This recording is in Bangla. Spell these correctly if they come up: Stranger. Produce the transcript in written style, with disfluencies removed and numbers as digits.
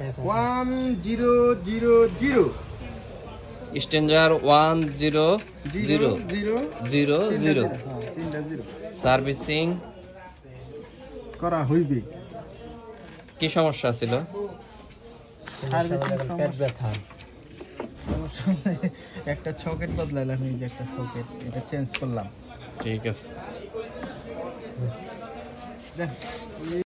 1000 Stranger 1000 Servicing করা হইবে কি সমস্যা ছিল সার্ভিসিং পেট ব্যথা একটা সকেট বদলাইলাম এই যে একটা সকেট এটা চেঞ্জ করলাম ঠিক আছে